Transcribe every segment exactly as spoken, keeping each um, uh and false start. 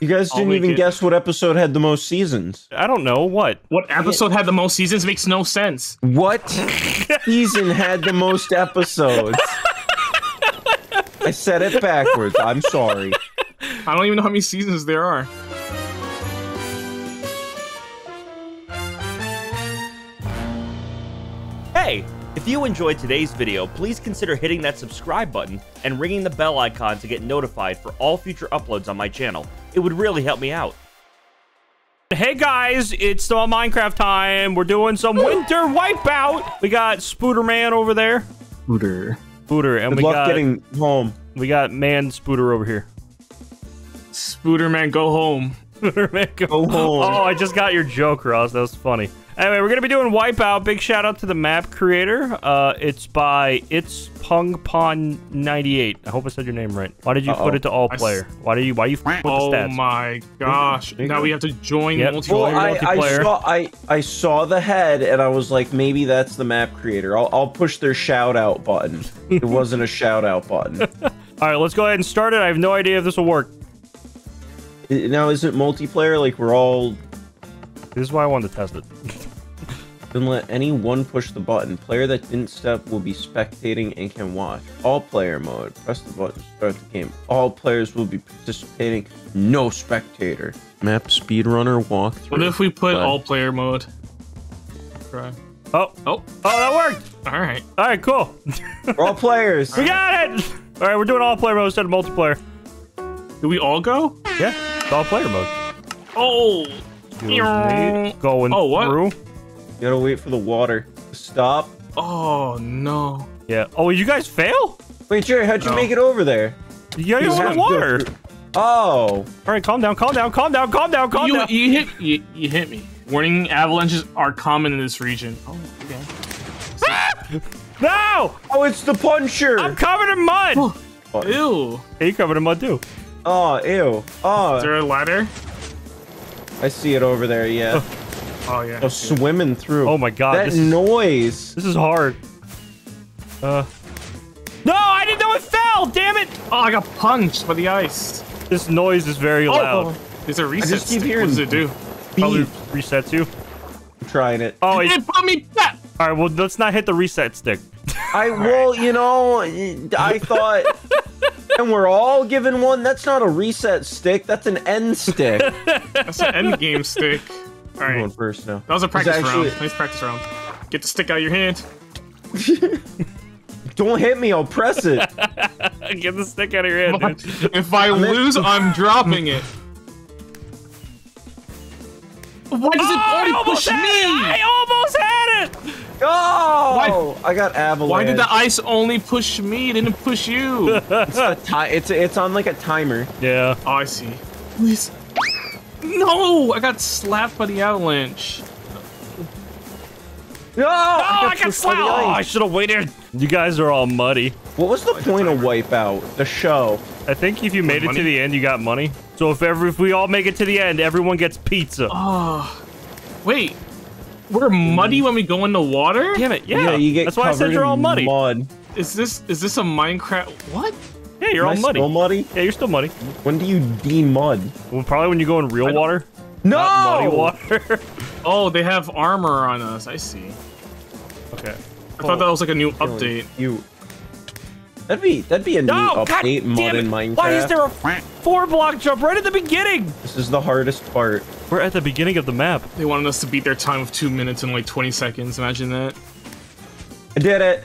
You guys didn't even it. guess what episode had the most seasons. I don't know. What? What episode had the most seasons makes no sense. What season had the most episodes? I said it backwards. I'm sorry. I don't even know how many seasons there are. Hey, if you enjoyed today's video, please consider hitting that subscribe button and ringing the bell icon to get notified for all future uploads on my channel. It would really help me out. Hey guys, it's still Minecraft time. We're doing some Winter Wipeout. We got Spooter Man over there. Spooter. Spooter, and Good we luck got getting home. We got Man Spooter over here. Spooter Man, go home. Spooter Man, go, go home. Oh, I just got your joke, Ross. That was funny. Anyway, we're gonna be doing Wipeout. Big shout out to the map creator. Uh, it's by It's Pung Pond ninety-eight. I hope I said your name right. Why did you Uh-oh. put it to all player? Why do you? Why you? F with oh the stats? my gosh! Mm-hmm. Now we have to join yep. multiplayer. Well, I, multiplayer. I saw I I saw the head and I was like, maybe that's the map creator. I'll I'll push their shout out button. It wasn't a shout out button. All right, let's go ahead and start it. I have no idea if this will work. Now, is it multiplayer? Like we're all. This is why I wanted to test it. Then let anyone push the button. Player that didn't step will be spectating and can watch. All player mode. Press the button to start the game. All players will be participating. No spectator. Map speedrunner walkthrough. What if we put but... all player mode? Try. Oh. Oh. Oh, that worked. All right. All right, cool. We're all players. We got it. All right, we're doing all player mode instead of multiplayer. Do we all go? Yeah. It's all player mode. Oh. Going oh, what? through. You gotta wait for the water to stop. Oh, no. Yeah. Oh, you guys fail? Wait, Jerry, how'd you no. make it over there? You gotta go in the water. Oh. All right, calm down, calm down, calm down, calm down, calm you, down. You hit, you, you hit me. Warning, avalanches are common in this region. Oh, okay. Ah! No! Oh, it's the puncher. I'm covered in mud. Oh. Ew. Hey, you're covered in mud, too. Oh, ew. Oh. Is there a ladder? I see it over there, yeah. Oh. Oh yeah. Oh, swimming through. Oh my god. That this is, noise. This is hard. Uh. No, I didn't know it fell. Damn it! Oh, I got punched by the ice. This noise is very oh, loud. Oh. Is there reset? I just keep hearing. What does it do? Probably resets you. I'm trying it. Oh, it, it put me back. All right. Well, let's not hit the reset stick. I well, right. you know, I thought. And we're all given one. That's not a reset stick. That's an end stick. That's an end game stick. All right. Going first now. That was a practice actually... round. Nice practice round. Get the stick out of your hand. Don't hit me. I'll press it. Get the stick out of your hand, dude. If I I'm lose, at... I'm dropping it. Why does oh, it already push me? It. I almost had it. Oh! Why? I got avalanche. Why did the ice only push me? It didn't push you. it's, a ti it's, a, it's on like a timer. Yeah. Oh, I see. Please. No! I got slapped by the avalanche. No! Oh, I got, got slapped! Oh, I should have waited. You guys are all muddy. What was the oh, point of Wipeout? The show. I think if you made it to the end, you got money. So if every, if we all make it to the end, everyone gets pizza. Oh. Wait. We're muddy when we go in the water? Damn it, yeah. yeah you get That's why I said you're all muddy. Mud. Is this is this a Minecraft? What? Yeah, you're Am all I muddy. Still muddy. Yeah, you're still muddy. When do you de-mud? Well, probably when you go in real water. No! Not muddy water. Oh, they have armor on us. I see. Okay. I oh, thought that was like a new update. You. That'd be that'd be a new no, update mud in Minecraft. Why is there a four block jump right at the beginning? This is the hardest part. We're at the beginning of the map. They wanted us to beat their time of two minutes and like twenty seconds. Imagine that. I did it.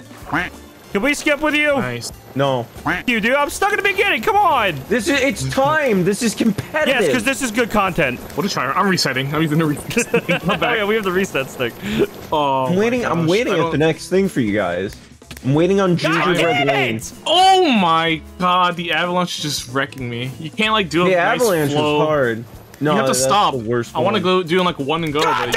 Can we skip with you? Nice. No. You do. I'm stuck in the beginning. Come on. This is. It's time. This is competitive. Yes, because this is good content. What a try. I'm resetting. I'm even to reset. oh, yeah, we have the reset stick. Oh. I'm waiting. I'm waiting at the next thing for you guys. I'm waiting on Gingerbread Lane. Oh my god, the avalanche is just wrecking me. You can't like do a nice flow. The avalanche was hard. No, you have to stop. I want to go do like one and go. God,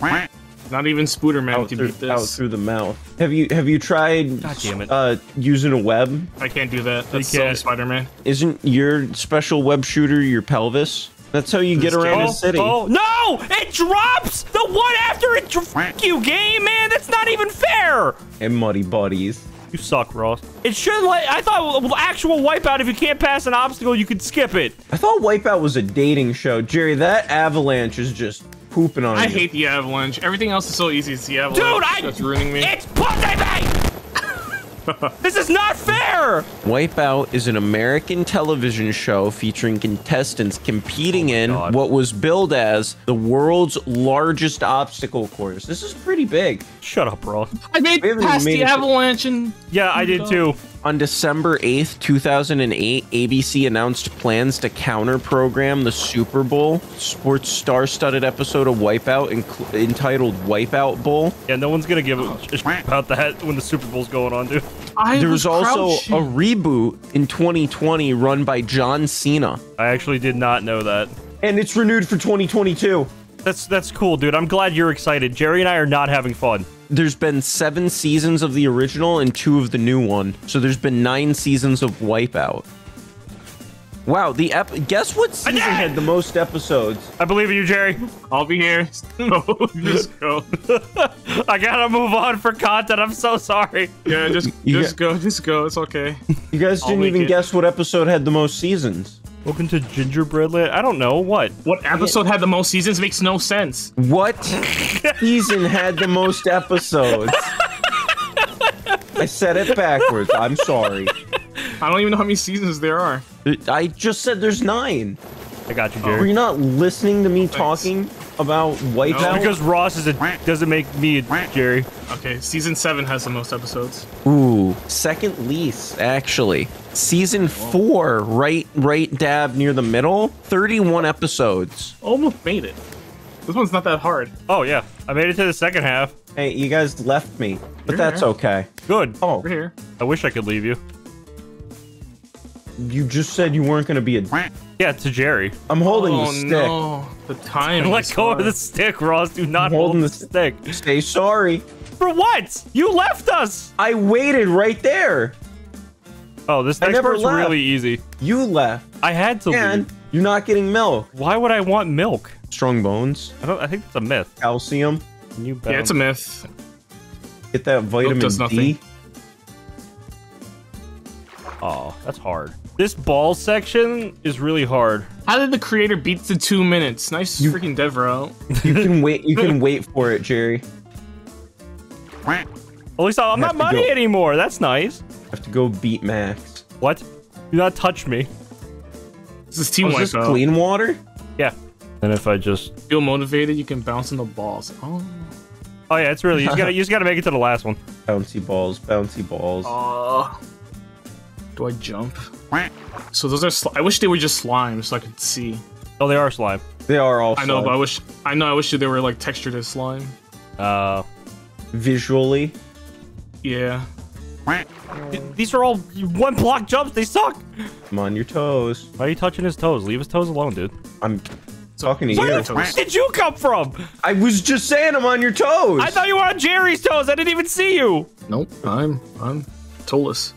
but not even Spooter Man can beat this. Out through the mouth. Have you have you tried god damn it. Uh, using a web? I can't do that. That's so Spider-Man. Isn't your special web shooter your pelvis? That's how you this get around the city. Oh, no! It drops! The one after it. You game, man! That's not even fair! And muddy buddies. You suck, Ross. It should, like, I thought actual Wipeout, if you can't pass an obstacle, you could skip it. I thought Wipeout was a dating show. Jerry, that avalanche is just pooping on I you. I hate the avalanche. Everything else is so easy. It's the avalanche. Dude, I- That's ruining me. It's pussy bait! This is not fair! Wipeout is an American television show featuring contestants competing oh in God. what was billed as the world's largest obstacle course. This is pretty big. Shut up, Ross. I made past the avalanche and... Yeah, I did too. On December eighth, two thousand eight, A B C announced plans to counter-program the Super Bowl sports star-studded episode of Wipeout entitled Wipeout Bowl. Yeah, no one's gonna give a shit about that when the Super Bowl's going on, dude. I there was, was also crouching. a reboot in twenty twenty run by John Cena. I actually did not know that. And it's renewed for twenty twenty-two. That's, that's cool, dude. I'm glad you're excited. Jerry and I are not having fun. There's been seven seasons of the original and two of the new one. So there's been nine seasons of Wipeout. Wow, the ep guess what season had the most episodes? I believe in you, Jerry. I'll be here. No, just go. I gotta move on for content. I'm so sorry. Yeah, just you just go, just go. It's okay. You guys didn't even it. guess what episode had the most seasons. Welcome to Gingerbread Land. I don't know. What? What episode had the most seasons makes no sense. What season had the most episodes? I said it backwards. I'm sorry. I don't even know how many seasons there are. I just said there's nine. I got you, Jerry. Were you not listening to me Thanks. talking about Wipeout? No. Because Ross is a doesn't make me a Jerry. Okay, season seven has the most episodes. Ooh, second least, actually. Season four, right, right dab near the middle, thirty-one episodes. Almost made it. This one's not that hard. Oh yeah, I made it to the second half. Hey, you guys left me, but You're that's here. okay. Good. Oh, You're here. I wish I could leave you. You just said you weren't gonna be a. Yeah, to Jerry. I'm holding oh, the stick. No. The time. Let go hard. of the stick, Ross. Do not I'm hold the stick. Stay sorry. For what? You left us. I waited right there. Oh, this next part's really easy. You left. I had to and leave. You're not getting milk. Why would I want milk? Strong bones. I don't. I think it's a myth. Calcium. You yeah, it's a myth. Get that vitamin does D. Oh, that's hard. This ball section is really hard. How did the creator beat the two minutes? Nice you, freaking Devereaux. You can wait. You can wait for it, Jerry. At least I'm not muddy anymore. That's nice. Have to go beat Max. What? Do not touch me. This is team oh, is this clean water? Yeah. And if I just feel motivated, you can bounce in the balls. Oh. Oh yeah, it's really. You just gotta. You just gotta make it to the last one. Bouncy balls. Bouncy balls. Oh. Uh, do I jump? So those are. Sli I wish they were just slime, so I could see. Oh, they are slime. They are all. Slime. I know, but I wish. I know. I wish they were like textured as slime. Uh. Visually. Yeah. These are all one block jumps. They suck. I'm on your toes. Why are you touching his toes? Leave his toes alone, dude. I'm talking to you. Where did you come from? I was just saying I'm on your toes. I thought you were on Jerry's toes. I didn't even see you. Nope. I'm I'm toeless.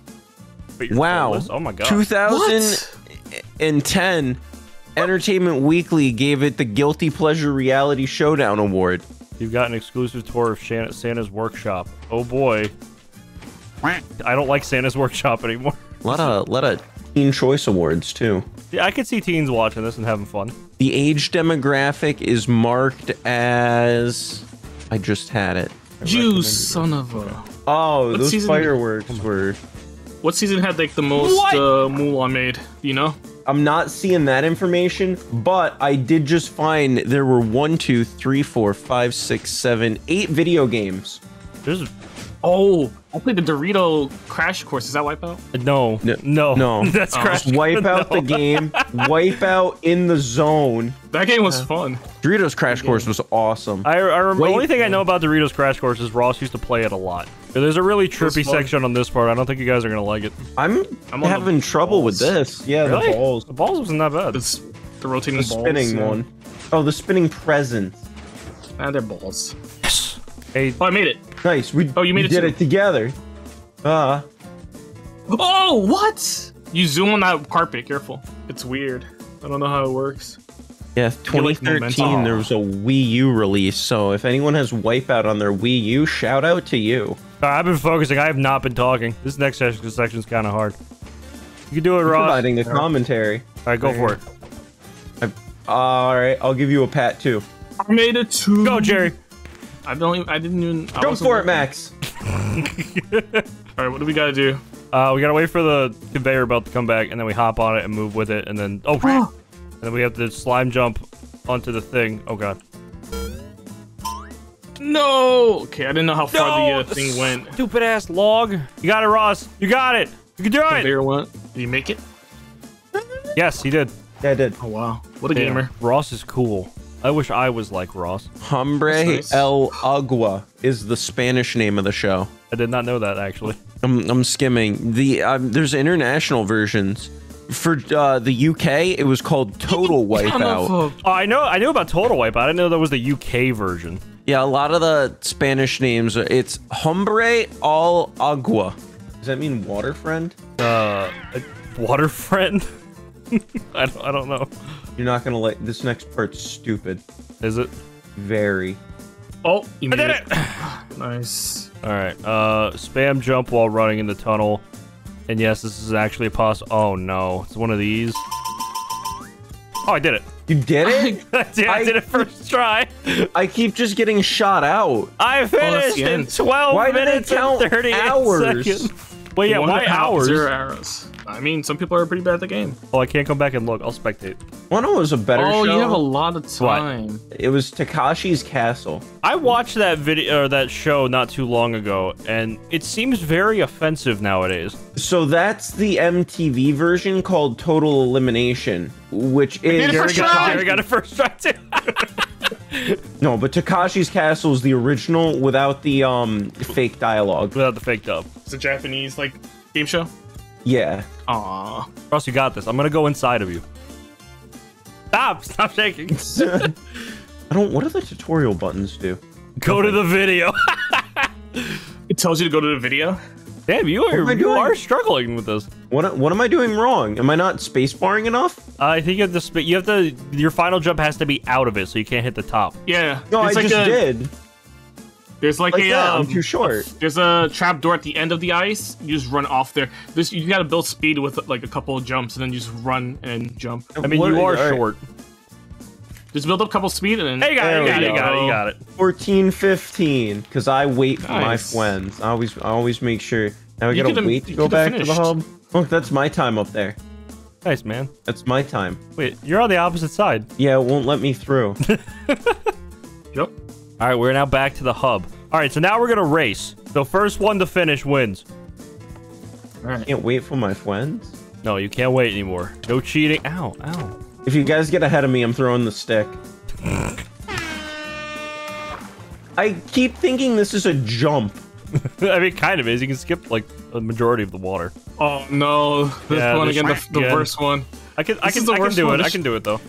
Wow. Toeless? Oh my god. two thousand ten what? Entertainment Weekly gave it the Guilty Pleasure Reality Showdown Award. You've got an exclusive tour of Santa's workshop. Oh boy. I don't like Santa's workshop anymore. A lot of, lot of Teen Choice Awards, too. Yeah, I could see teens watching this and having fun. The age demographic is marked as... I just had it. You son of a... Oh, what those fireworks did... were... What season had, like, the most uh, moolah made, you know? I'm not seeing that information, but I did just find there were one, two, three, four, five, six, seven, eight video games. There's... Oh, I played the Dorito Crash Course. Is that Wipeout? No, no, no. That's oh. Crash. Wipeout no. the game. Wipeout in the zone. That game was yeah. fun. Doritos Crash Course was awesome. I, I remember. The only thing I know about Doritos Crash Course is Ross used to play it a lot. There's a really trippy section on this part. I don't think you guys are gonna like it. I'm, I'm having trouble with this. Yeah, really? the balls. The balls wasn't that bad. It's the rotating, the spinning balls, one. Yeah. Oh, the spinning presents. Ah, they're balls. Yes. Hey. Oh, I made it. Nice. We oh, you made we it did too. it together. Uh. Oh, what? You zoom on that carpet. Careful. It's weird. I don't know how it works. Yeah, twenty thirteen, like there was a Wii U release. So if anyone has Wipeout on their Wii U, shout out to you. I've been focusing. I have not been talking. This next section section's kind of hard. You can do it, Ross. Providing the commentary. All right, go for it. I've, all right, I'll give you a pat too. I made a two. Go, Jerry. I don't. Even, I didn't even. Go for it, Max. All right, what do we gotta do? Uh, we gotta wait for the conveyor belt to come back, and then we hop on it and move with it, and then oh, crap. And then we have to slime jump onto the thing. Oh god. No! Okay, I didn't know how far no! the uh, thing went. Stupid ass log. You got it, Ross. You got it. You can do it. Conveyor went. Did you make it? Yes, he did. Yeah, I did. Oh wow, what a Damn. gamer. Ross is cool. I wish I was like Ross. Hombre nice. el Agua is the Spanish name of the show. I did not know that actually. I'm, I'm skimming. The um, there's international versions. For uh, the U K, it was called Total Wipeout. Oh, I know. I knew about Total Wipeout. I didn't know that was the U K version. Yeah, a lot of the Spanish names. It's Hombre al Agua. Does that mean water friend? Uh, water friend? I don't. I don't know. You're not gonna like this next part's stupid. Is it? Very. Oh, you made I did it. it. Nice. All right. Uh, spam jump while running in the tunnel. And yes, this is actually a pos- oh no, it's one of these. Oh, I did it. You did it? I, did, I, I did it first try. I keep just getting shot out. I finished oh, in twelve why minutes and thirty hours. Seconds. Well, yeah, why hours? Zero arrows. I mean, some people are pretty bad at the game. Oh, I can't come back and look. I'll spectate. One of them was a better oh, show. Oh, you have a lot of time. What? It was Takeshi's Castle. I watched that video or that show not too long ago, and it seems very offensive nowadays. So that's the M T V version called Total Elimination, which we is... Jerry got, Jerry got a first try, too. No, but Takeshi's Castle is the original without the um fake dialogue. Without the fake dub. It's a Japanese, like, game show? Yeah. Aw. Ross, you got this. I'm gonna go inside of you. Stop! Stop shaking. I don't. What do the tutorial buttons do? Go to the video. It tells you to go to the video. Damn, you are you are struggling with this. What What am I doing wrong? Am I not space barring enough? Uh, I think you have to. You have to. Your final jump has to be out of it, so you can't hit the top. Yeah. No, I like just a, did. There's like, like a. That, um, I'm too short. A, there's a trap door at the end of the ice. You just run off there. This you gotta build speed with like a couple of jumps, and then you just run and jump. I mean, what you are, are short. Right. Just build up a couple speed, and then hey, you got, it, you, got it, you got it. You got it. fourteen, fifteen. Because I wait for nice. my friends. I always, I always make sure. Now we you gotta wait to go back finished. to the hub. Look, that's my time up there. Nice, man. That's my time. Wait, you're on the opposite side. Yeah, it won't let me through. Yep. All right, we're now back to the hub. All right, so now we're gonna race. The first one to finish wins. All right. I can't wait for my friends. No, you can't wait anymore. No cheating. Ow, ow. If you guys get ahead of me, I'm throwing the stick. I keep thinking this is a jump. I mean, it kind of is. You can skip like a majority of the water. Oh no! This yeah, one again, the, the again. worst one. I can, this I can, I can do one. it. I can do it though.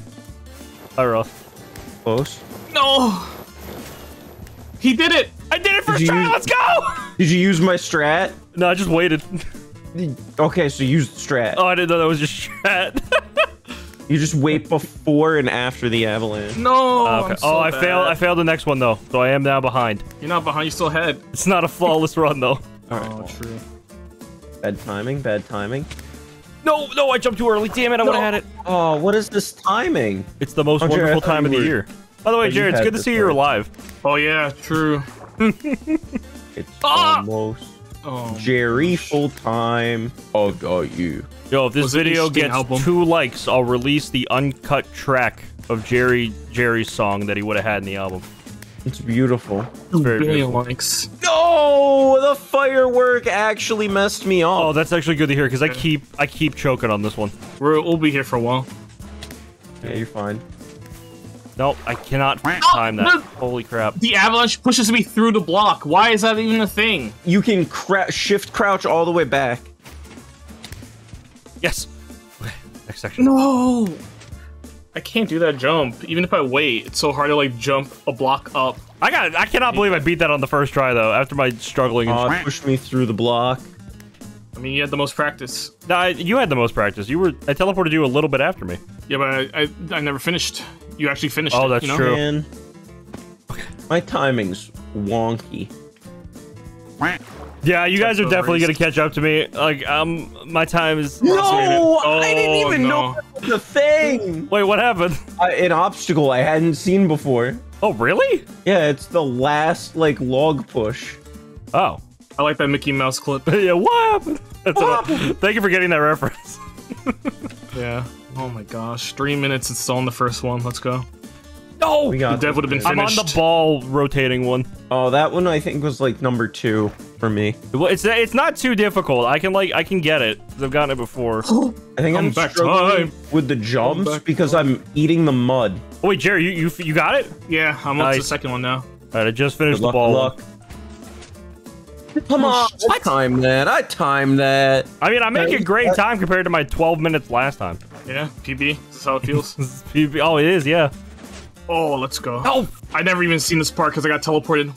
All right, Ross. Close. No. He did it! I did it first try, let's go! Did you use my strat? No, I just waited. Okay, so use the strat. Oh, I didn't know that was just strat. You just wait before and after the avalanche. No! Uh, okay. so oh, I bad. failed I failed the next one, though. So I am now behind. You're not behind, you're still ahead. It's not a flawless run, though. All right. Oh, true. Bad timing, bad timing. No, no, I jumped too early. Damn it, I no. would have had it. Oh, what is this timing? It's the most oh, wonderful Jared, time of the were... year. By the way, Jared, it's good to see you're alive. Oh yeah, true. It's ah! almost oh, Jerry full time. Oh, got you. Yo, if this Was video gets album? two likes, I'll release the uncut track of Jerry Jerry's song that he would have had in the album. It's beautiful. It's very beautiful. Likes. No, the firework actually messed me up. Oh, that's actually good to hear because okay. I keep I keep choking on this one. We're, we'll be here for a while. Yeah, you're fine. Nope, I cannot time that. No. Holy crap. The avalanche pushes me through the block. Why is that even a thing? You can cra shift crouch all the way back. Yes. Next section. No! I can't do that jump. Even if I wait, it's so hard to like jump a block up. I got it. I cannot believe I beat that on the first try though, after my struggling. Oh, uh, pushed me through the block. I mean, you had the most practice. No, I, you had the most practice. You were. I teleported you a little bit after me. Yeah, but I, I, I never finished. You actually finished oh, it. Oh, that's you know? true. Man, my timing's wonky. Yeah, you guys are definitely gonna catch up to me. Like, um, my time is. No, oh, I didn't even no. know that was a thing. Wait, what happened? Uh, an obstacle I hadn't seen before. Oh, really? Yeah, it's the last like log push. Oh, I like that Mickey Mouse clip. Yeah, what happened? That's what happened? Thank you for getting that reference. Yeah. Oh my gosh, three minutes. It's still on the first one. Let's go. No, we got that would have been finished. I'm on the ball rotating one. Oh, that one I think was like number two for me. Well, it's it's not too difficult. I can like I can get it. I've gotten it before. I think I'm, I'm back struggling with the jumps I'm because time. I'm eating the mud. Oh wait, Jerry, you you you got it? Yeah, I'm nice. On to the second one now. All right, I just finished luck, the ball. Luck. Come on, I timed that. I timed that. I mean, I make a great time compared to my twelve minutes last time. Yeah, P B. This is how it feels. P B. Oh, it is. Yeah. Oh, let's go. Oh, I never even seen this part because I got teleported.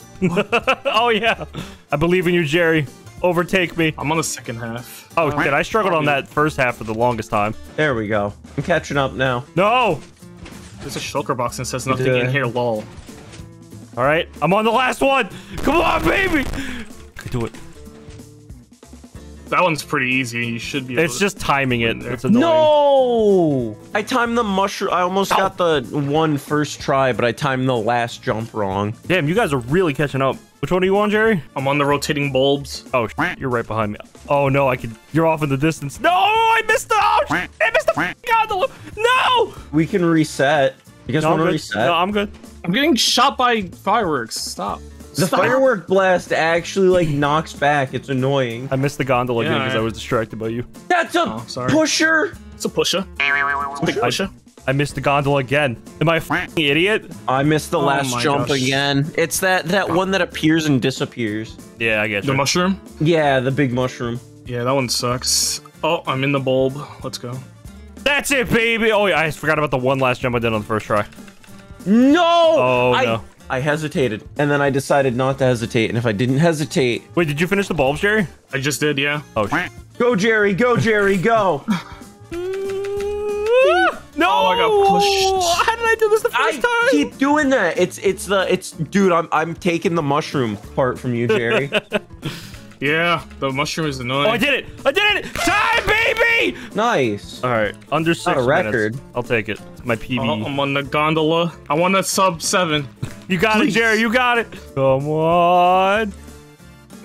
Oh, yeah. I believe in you, Jerry. Overtake me. I'm on the second half. Oh, shit. I struggled on that first half for the longest time. There we go. I'm catching up now. No. There's a shulker box and says nothing in here, lol. All right. I'm on the last one. Come on, baby. I could do it. That one's pretty easy. You should be. It's just timing it. It's annoying. No! I timed the mushroom. I almost oh. got the one first try, but I timed the last jump wrong. Damn, you guys are really catching up. Which one are you on, Jerry? I'm on the rotating bulbs. Oh, shit, you're right behind me. Oh no, I could. You're off in the distance. No, I missed the. Oh, shit, I missed the. God, the, no! We can reset. You guys no, want to reset? No, I'm good. I'm getting shot by fireworks. Stop. The Stop. Firework blast actually like knocks back. It's annoying. I missed the gondola because yeah, right. I was distracted by you. That's a oh, sorry. pusher. It's a pusher. It's a big pusher. I, I missed the gondola again. Am I a f***ing idiot? I missed the oh last jump gosh. again. It's that that one that appears and disappears. Yeah, I get you. The mushroom? Yeah, the big mushroom. Yeah, that one sucks. Oh, I'm in the bulb. Let's go. That's it, baby. Oh, yeah, I forgot about the one last jump I did on the first try. No. Oh I no. I hesitated, and then I decided not to hesitate, and if I didn't hesitate... Wait, did you finish the bulbs, Jerry? I just did, yeah. Oh, sh Go, Jerry! Go, Jerry! Go! No! Oh, I got pushed. How did I do this the first I time? I keep doing that. It's, it's the, it's... Dude, I'm, I'm taking the mushroom part from you, Jerry. Yeah, the mushroom is annoying. Oh, I did it! I did it! Time, baby! Nice. All right, under six not a record. Minutes. I'll take it. My P B. Oh, I'm on the gondola. I want a sub seven. You got Please. it, Jerry. You got it. Come on.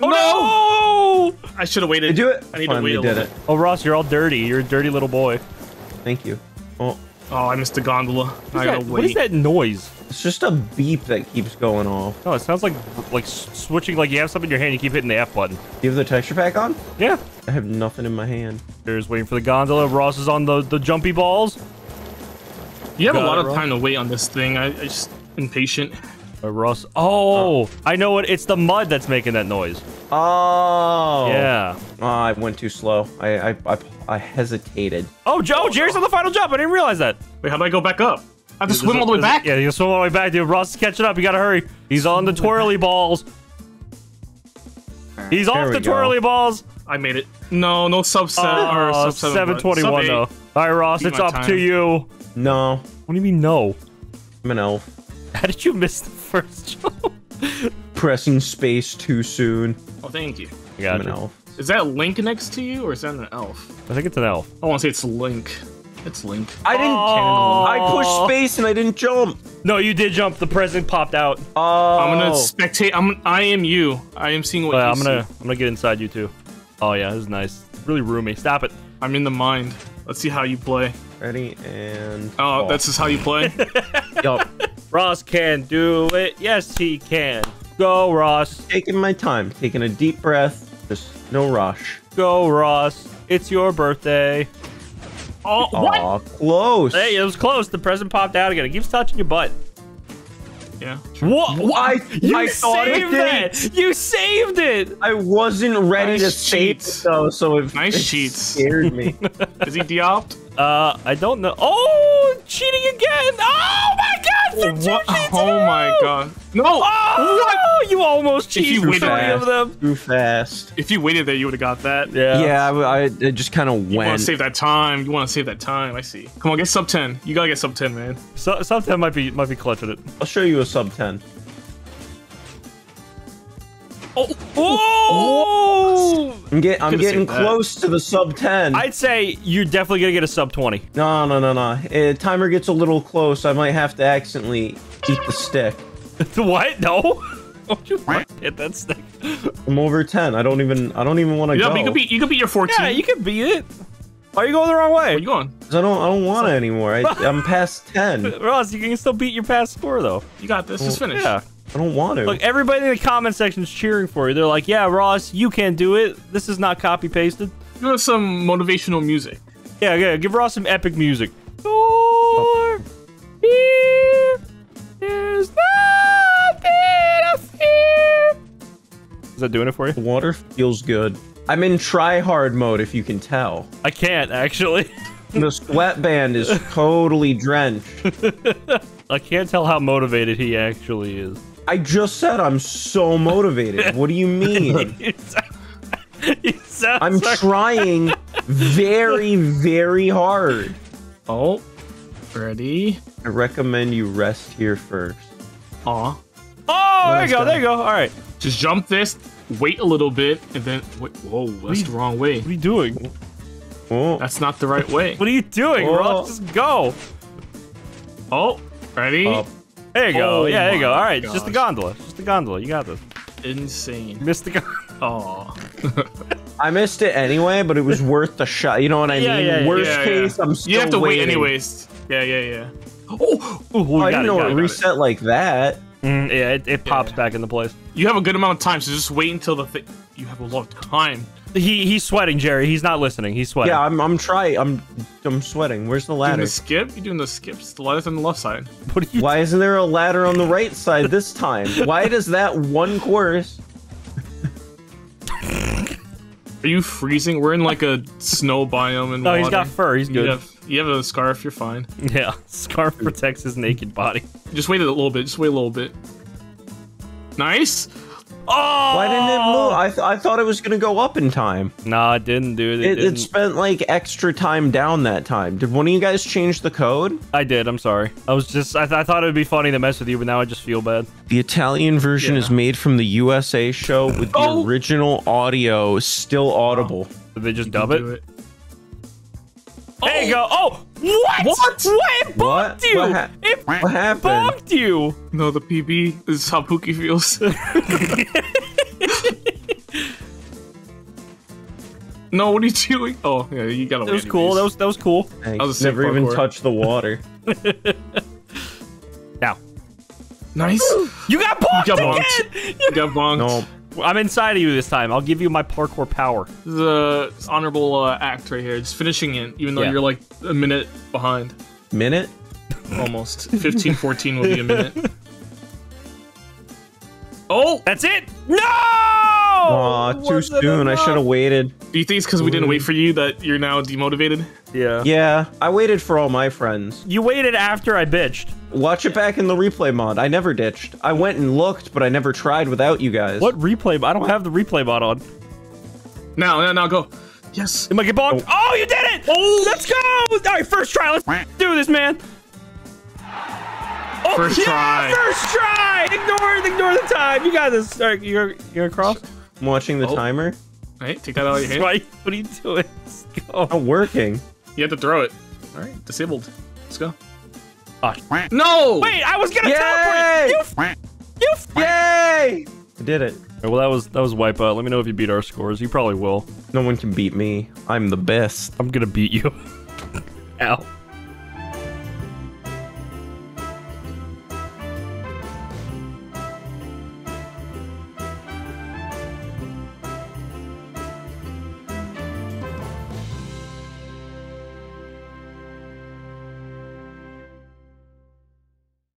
Oh, no. no! I should have waited. I do it. I need Finally to wait a did it. Oh, Ross, you're all dirty. You're a dirty little boy. Thank you. Oh, oh I missed the gondola. What's I gotta that? wait. What is that noise? It's just a beep that keeps going off. No, it sounds like like switching. Like you have something in your hand. You keep hitting the F button. Do you have the texture pack on? Yeah. I have nothing in my hand. Jerry's waiting for the gondola. Ross is on the, the jumpy balls. You have got a lot it, of Ross. time to wait on this thing. I, I just... impatient. Uh, Ross. Oh, oh, I know it. It's the mud that's making that noise. Oh. Yeah. Oh, I went too slow. I I, I, I hesitated. Oh, Joe, oh, Jerry's oh. on the final jump. I didn't realize that. Wait, how do I go back up? I have to swim all the way back? Yeah, you swim all the way back, dude. Ross is catching up. You gotta hurry. He's on the twirly balls. He's there off the go. twirly balls. I made it. No, no sub seven. Oh, or sub seven twenty-one, though. All right, Ross, it's up time. to you. No. What do you mean, no? I'm an elf. How did you miss the first jump? Pressing space too soon. Oh, thank you. I got I'm you. an elf. Is that Link next to you, or is that an elf? I think it's an elf. I want to say it's Link. It's Link. I didn't. Oh. I pushed space and I didn't jump. No, you did jump. The present popped out. Oh. I'm gonna spectate. I'm. I am you. I am seeing what well, you I'm gonna. See. I'm gonna get inside you too. Oh yeah, this is nice. It's really roomy. Stop it. I'm in the mind. Let's see how you play. Ready and. Oh, oh. That's just how you play. Yup. Ross can do it. Yes, he can. Go, Ross. Taking my time. Taking a deep breath. Just no rush. Go, Ross. It's your birthday. Oh, what? Aw, close. Hey, it was close. The present popped out again. It keeps touching your butt. Yeah. What? Why? You I saved it. You saved it. I wasn't ready nice to save it, though, so it, nice it sheets. scared me. Is he de-opt? Uh, I don't know. Oh, cheating again. Oh, my God. For two what? sheets Oh, in my row. God. No. Oh, what? You almost cheated. If you waited, three of them. Too fast. If you waited there, you would have got that. Yeah. Yeah, I, I it just kind of went. You want to save that time. You want to save that time. I see. Come on, get sub ten. You got to get sub ten, man. So, sub ten might be, might be clutching it. I'll show you a sub ten. Oh! Oh! I'm, get, I'm getting close to the sub ten. I'd say you're definitely going to get a sub twenty. No, no, no, no. If timer gets a little close, I might have to accidentally eat the stick. What? No? Don't you hit that stick. I'm over ten. I don't even I don't even want to go. You could beat, you could beat your fourteen. Yeah, you could beat it. Why are you going the wrong way? Where are you going? I don't I don't want it anymore. I, I'm past ten. Ross, you can still beat your past score though. You got this. Just well, finish. Yeah. I don't want to. Look, everybody in the comment section is cheering for you. They're like, yeah, Ross, you can do it. This is not copy-pasted. Give us some motivational music. Yeah, yeah. Give Ross some epic music. Oh. Fear. There's nothing I fear. Is that doing it for you? The water feels good. I'm in try-hard mode, if you can tell. I can't, actually. The sweatband is totally drenched. I can't tell how motivated he actually is. I just said I'm so motivated. What do you mean? you sound, you sound I'm sorry. trying very, very hard. Oh, ready? I recommend you rest here first. Aw. Oh, there you go. Done. There you go. All right. Just jump this, wait a little bit, and then... Wait, whoa, that's the wrong way. What are you doing? Oh. That's not the right way. What are you doing, oh. Ross? Just go. Oh, ready? Up. There you go. Oh, yeah, there you go. All right, gosh. Just the gondola. Just the gondola. You got this. Insane. Missed the gondola. Oh. I missed it anyway, but it was worth the shot. You know what I yeah, mean? Yeah, Worst yeah, case, yeah. I'm still You have to waiting. wait anyways. Yeah, yeah, yeah. Oh, Ooh, oh I didn't it, know it, it reset it. like that. Mm, yeah, it, it pops yeah. back into place. You have a good amount of time, so just wait until the thing. You have a lot of time. He he's sweating, Jerry. He's not listening. He's sweating. Yeah, I'm I'm trying. I'm I'm sweating. Where's the ladder? Doing the skip? You're doing the skips. The ladder's on the left side. What are you Why isn't there a ladder on the right side this time? Why does that one course? Are you freezing? We're in like a snow biome and no, water. He's got fur. He's good. You have, you have a scarf. You're fine. Yeah, scarf protects his naked body. Just wait a little bit. Just wait a little bit. Nice. Oh! Why didn't it move? I, th I thought it was going to go up in time. No, it didn't, dude. It, it, didn't. it spent, like, extra time down that time. Did one of you guys change the code? I did. I'm sorry. I was just... I, th I thought it would be funny to mess with you, but now I just feel bad. The Italian version yeah. is made from the U S A show with oh! the original audio still audible. Did they just you dub it? it? There oh! you go. Oh! What? What? What? It bumped you! What, ha it what happened? bumped you! No, the P B. This is how Pookie feels. No, what are you doing? Oh, yeah, you gotta That was anyways. cool. That was, that was cool. Thanks. I was never even court. touched the water. Now. Nice. You got bonked You got bonked. Again! You got bonked. No. I'm inside of you this time. I'll give you my parkour power. This is a honorable uh, act right here. Just finishing it, even though yeah. you're like a minute behind. Minute? Almost. fifteen fourteen will be a minute. Oh! That's it! No! Aw, oh, too soon. I should have waited. Do you think it's because we didn't wait for you that you're now demotivated? Yeah. Yeah, I waited for all my friends. You waited after I bitched. Watch it back in the replay mod. I never ditched. I went and looked, but I never tried without you guys. What replay? I don't have the replay mod on. Now, now, now, go. Yes. Am I get bonked? Oh. Oh, you did it! Oh. Let's go! All right, first try. Let's do this, man. Oh, first yeah, try. First try. Ignore it. Ignore the time. You got this. All right, you're you're across. I'm watching the oh. timer. All right, take that out of your hand. Right. What are you doing? Let's go. I'm working. You have to throw it. All right, disabled. Let's go. Oh. No. Wait, I was gonna teleport. You. You. Yay! I did it. All right, well, that was that was Wipeout. Let me know if you beat our scores. You probably will. No one can beat me. I'm the best. I'm gonna beat you. Ow.